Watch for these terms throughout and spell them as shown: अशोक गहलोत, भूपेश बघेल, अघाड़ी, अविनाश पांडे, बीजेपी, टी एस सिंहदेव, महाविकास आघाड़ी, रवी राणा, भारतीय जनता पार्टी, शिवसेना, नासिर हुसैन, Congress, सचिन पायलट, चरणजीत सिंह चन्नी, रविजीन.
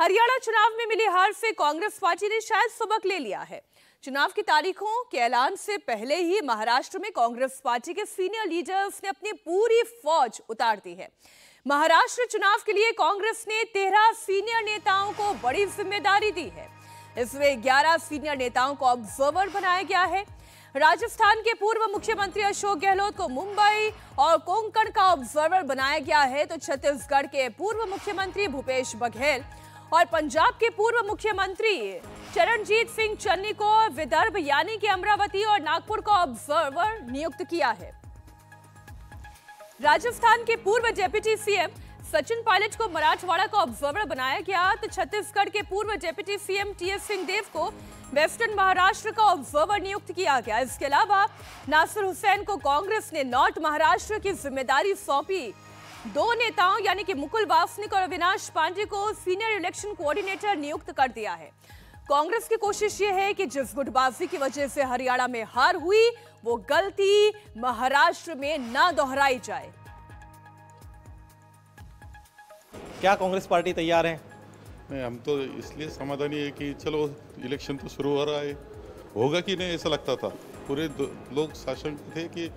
हरियाणा चुनाव में मिली हार से कांग्रेस पार्टी ने शायद सबक ले लिया है। चुनाव की तारीखों के ऐलान से पहले ही महाराष्ट्र में कांग्रेस पार्टी के सीनियर लीडर्स ने अपनी पूरी फौज उतार दी है। महाराष्ट्र चुनाव के लिए कांग्रेस ने 13 सीनियर नेताओं को बड़ी जिम्मेदारी दी है। इसमें 11 सीनियर नेताओं को ऑब्जर्वर बनाया गया है। राजस्थान के पूर्व मुख्यमंत्री अशोक गहलोत को मुंबई और कोंकण का ऑब्जर्वर बनाया गया है, तो छत्तीसगढ़ के पूर्व मुख्यमंत्री भूपेश बघेल और पंजाब के पूर्व मुख्यमंत्री चरणजीत सिंह चन्नी को विदर्भ यानी कि अमरावती और नागपुर का ऑब्जर्वर नियुक्त किया है। राजस्थान के पूर्व डेप्यूटी सीएम सचिन पायलट को मराठवाड़ा का ऑब्जर्वर बनाया गया, तो छत्तीसगढ़ के पूर्व deputy CM टी एस सिंहदेव को वेस्टर्न महाराष्ट्र का ऑब्जर्वर नियुक्त किया गया। इसके अलावा नासिर हुसैन को कांग्रेस ने नॉर्थ महाराष्ट्र की जिम्मेदारी सौंपी। 2 नेताओं यानी कि मुकुल और अविनाश पांडे को सीनियर इलेक्शन कोऑर्डिनेटर नियुक्त कर दिया है। कांग्रेस की कोशिश ये है कि जिस गुटबाजी की वजह से हरियाणा में हार हुई वो गलती महाराष्ट्र में ना दोहराई जाए। क्या कांग्रेस पार्टी तैयार है? नहीं, हम तो इसलिए समाधानी है कि चलो इलेक्शन तो शुरू हो रहा है, होगा कि नहीं ऐसा लगता था। पूरे लोग शासन थे कि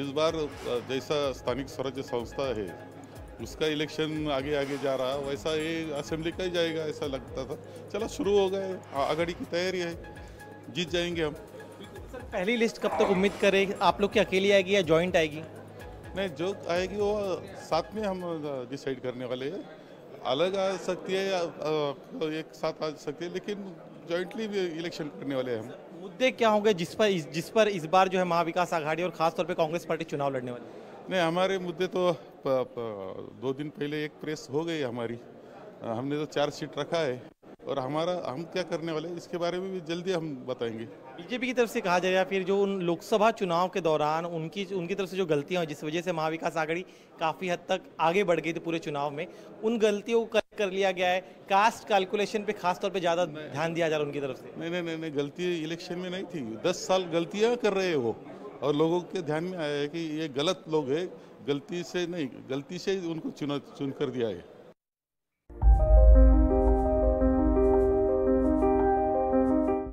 इस बार जैसा स्थानिक स्वराज्य संस्था है उसका इलेक्शन आगे आगे जा रहा वैसा ये असेंबली का ही जाएगा ऐसा लगता था। चलो शुरू हो गए, आघाड़ी की तैयारी है, जीत जाएंगे हम। सर, पहली लिस्ट कब तक उम्मीद करें आप लोग की अकेली आएगी या जॉइंट आएगी? नहीं, जो आएगी वो साथ में हम डिसाइड करने वाले हैं। अलग आ सकती है या एक साथ आ सकती है, लेकिन जॉइंटली भी इलेक्शन करने वाले हैं हम। मुद्दे क्या होंगे जिस पर इस बार जो है महाविकास आघाड़ी और खास तौर पे कांग्रेस पार्टी चुनाव लड़ने वाली? नहीं, हमारे मुद्दे तो 2 दिन पहले एक प्रेस हो गई हमारी, हमने तो 4 सीट रखा है और हम क्या करने वाले हैं इसके बारे में भी जल्दी हम बताएंगे। बीजेपी की तरफ से कहा जा रहा है फिर जो उन लोकसभा चुनाव के दौरान उनकी तरफ से जो गलतियां जिस वजह से महाविकास आघाड़ी काफ़ी हद तक आगे बढ़ गई थी पूरे चुनाव में, उन गलतियों को कर लिया गया है। कास्ट कैलकुलेशन पे खासतौर पे ज़्यादा ध्यान दिया जा रहा है उनकी तरफ से। नहीं, गलती इलेक्शन में नहीं थी, 10 साल गलतियाँ कर रहे हो और लोगों के ध्यान में आया है कि ये गलत लोग है, गलती से नहीं, गलती से उनको चुन कर दिया है।